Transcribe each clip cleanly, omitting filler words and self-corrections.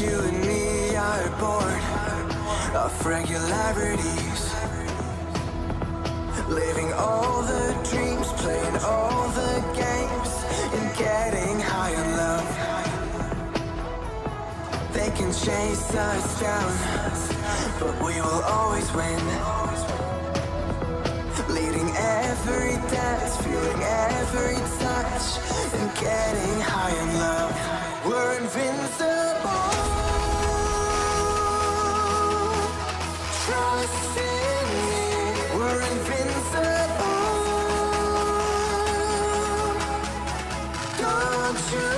You and me are born of regularities, living all the dreams, playing all the games, and getting high on love. They can chase us down, but we will always win. Leading every dance, feeling every touch, and getting high on love. We're invincible. Trust in me. We're invincible. Don't you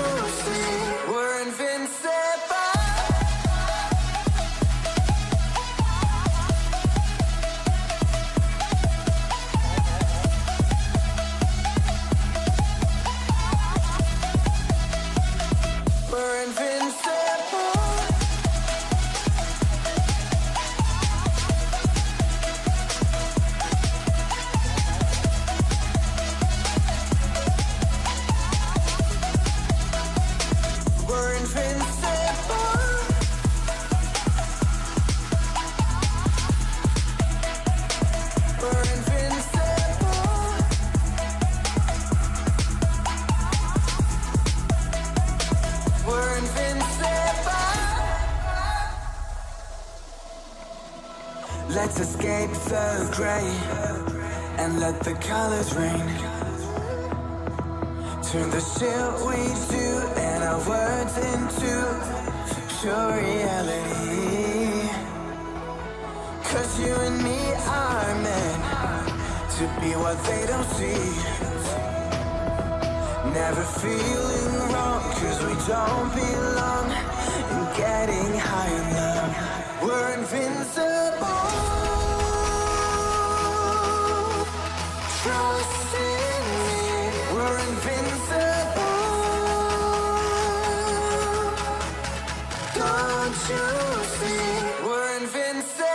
see? We're invincible. We're invincible. Let's escape the grey and let the colours rain. Turn the shit we do and our words into pure reality. Cause you and me are meant to be what they don't see. Never feeling wrong cause we don't belong, and getting high in love. We're invincible. Trust in me. We're invincible. Don't you see? We're invincible.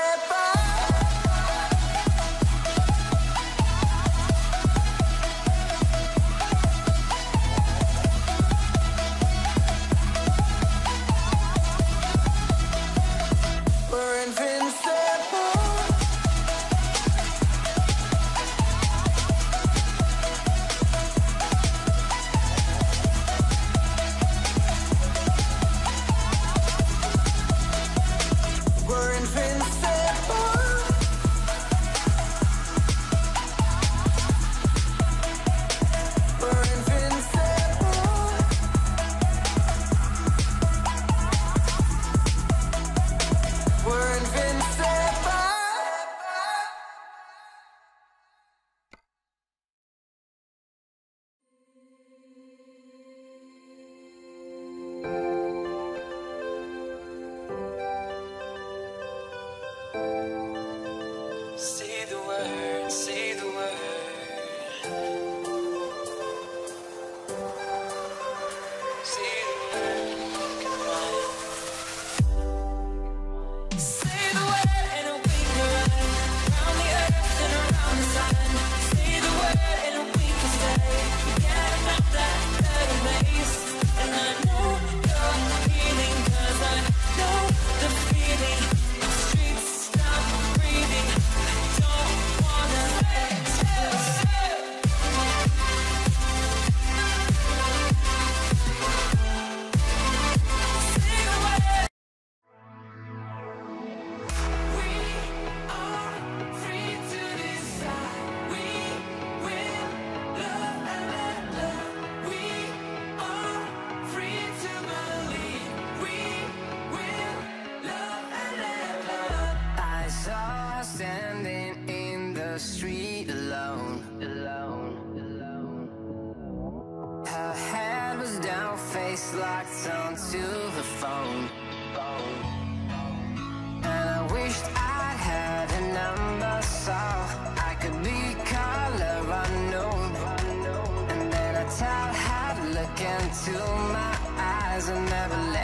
Locked onto the phone, and I wished I had a number so I could be color unknown. And then I tell her to look into my eyes and never.